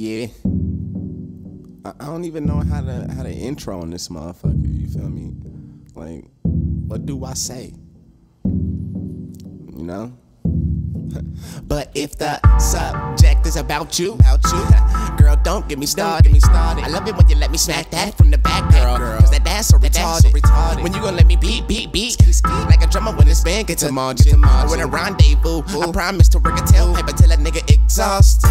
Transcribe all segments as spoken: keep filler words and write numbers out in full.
Yeah. I, I don't even know how to how to intro on this motherfucker, you feel me? Like, what do I say? You know? But if the subject is about you, about you, girl, don't get me started. Get me started. I love it when you let me smack that from the back, girl. Cause that ass so retarded. retarded. When you gonna let me beat, beat, beat, like a drummer when his band gets a margin. When a rendezvous, I promise to ring a tailpipe until a nigga exhausted.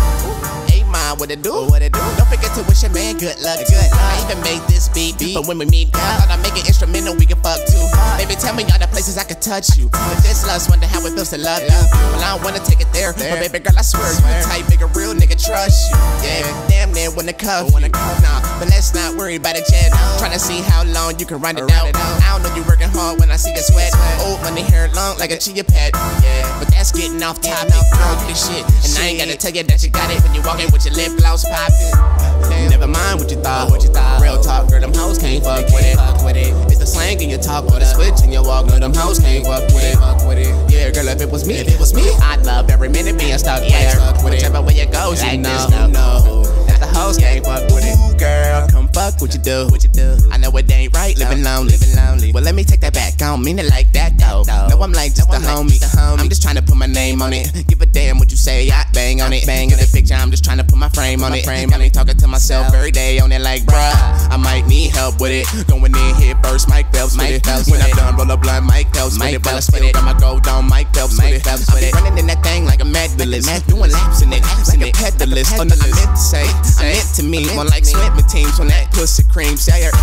Ain't mind what it do, what it do. Don't forget to wish your man good luck. Good. I even made this beat, but when we meet, God, I make it instrumental we can fuck too. Baby, tell me all the places I could touch you. But this love's wonder how it feels to love you. Well, I don't wanna take it there, there. But baby girl, I swear, I swear. You the type, make a real nigga trust you. Yeah, damn near wanna cuff you. Nah, but let's not worry about it yet. Tryna see how long you can run it, out. it out. I don't know you working hard when I see the sweat. Old money hair long like a chia pet. Yeah, but that's getting off topic. Girl, this shit, and shit. I ain't gotta tell you that you got it when you walking with your lip gloss popping. Never mind what you thought. What you thought. Real talk, girl, them hoes can't fuck with it. Fuck with it. It's the slang in your talk or the switch in your walk. No, them hoes can't fuck with it. Fuck with it. Yeah, girl, if it was me, if it was me, I'd love every minute being stuck there. Whichever way it goes, you know, know that the hoes can't fuck with it. Girl, come fuck what you do. What you do? I know it ain't right, living lonely. Living lonely. Well, let me take that back. I don't mean it like that though. No, I'm like just a homie. I'm just trying to put my name on it. Give a damn what you say. I bang on it. Bang on the picture. I'm just trying to put my frame on it. Got me talking to myself every day on it. Like, bruh, I might need help with it. Going in here first, Mike Phelps with it. When I'm done, roll a blunt, Mike Phelps with it. While I spit it, got my gold on, Mike Phelps with it. I be running in that thing like a medalist, doing laps in it, like a pedalist. I meant to say, I meant to me, one like sweat. My teams on that pussy cream sayer.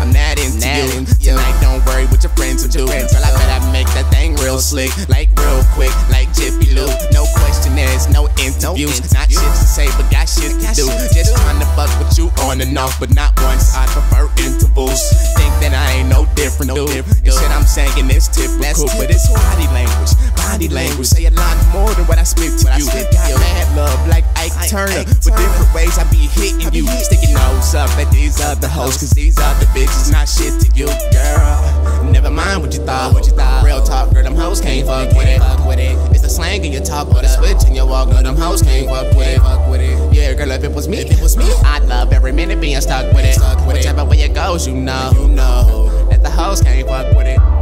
I'm not into you tonight. Don't worry what your friends are doing. Girl, I bet I make that thing real slick, like real quick, like Jiffy Lou. No questionnaires, no interviews, not shit to say, but got shit to do. Just trying to fuck with you on and off, but not once. I prefer intervals. Think that I ain't no different, dude. The shit I'm saying is typical, but it's body language. Body language say a lot more than what I spit to you. Got mad love like Ike Turner, but different ways I be hitting you. Sticking nose up at these other hoes, cause these other bitches not shit to you, girl. Never mind what you thought. What you thought. Real talk, girl, them hoes can't fuck with it. Fuck with it. It's the slang in your talk or the switch in your walk. Girl, them hoes can't fuck with it. Fuck with it. Yeah, girl, if it was me, if it was me, I'd love every minute being stuck with it. Whichever way it goes, you know, you know that the hoes can't fuck with it.